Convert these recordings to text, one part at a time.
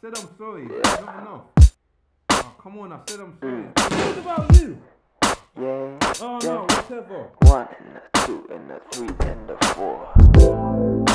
said I'm sorry. It's not enough. Oh, come on, I said I'm sorry. What about you? Yeah. Oh no, whatever. 1 and 2 and 3 and 4. Yeah,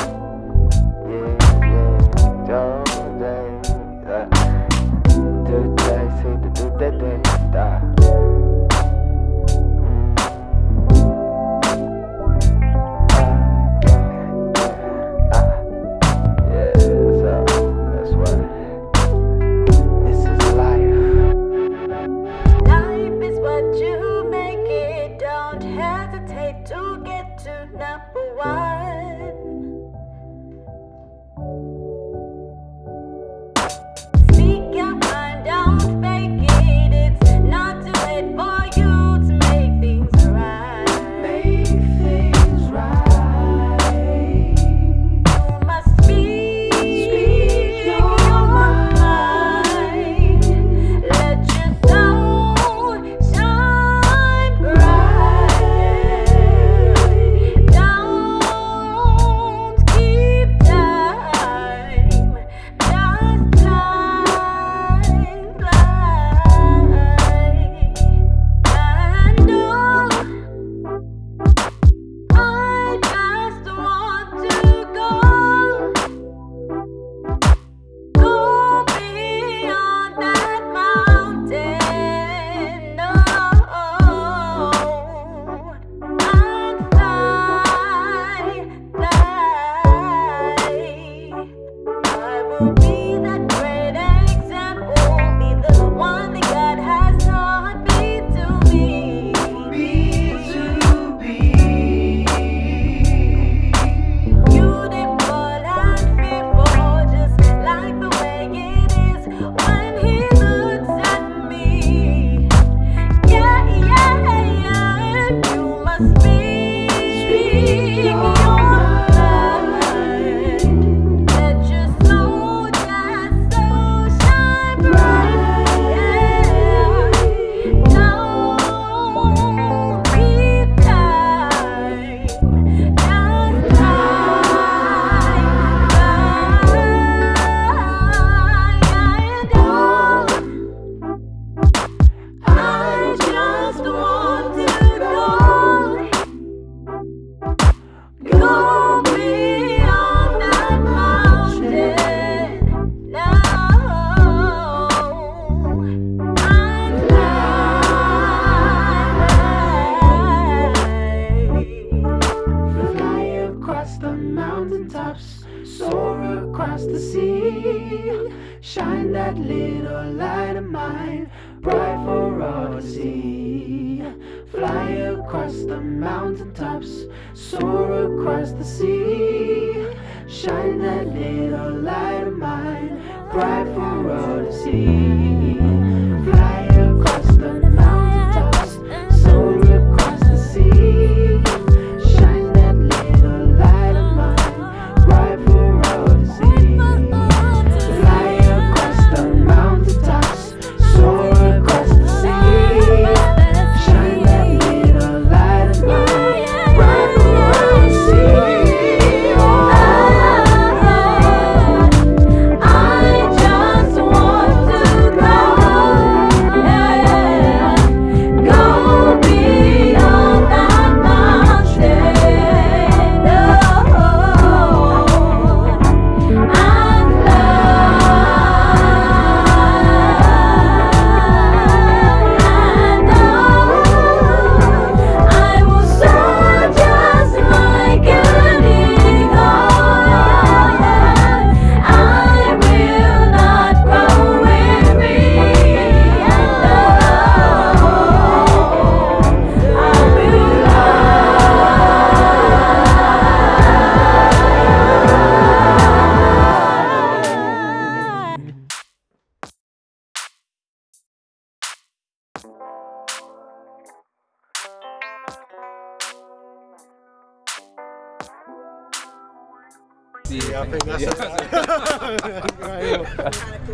Soar across the sea, shine that little light of mine, bright for all to see. Fly across the mountaintops, soar across the sea, shine that little light of mine, bright for all to see. Fly across the mountaintops, soar across the sea. Yeah, I think that's it.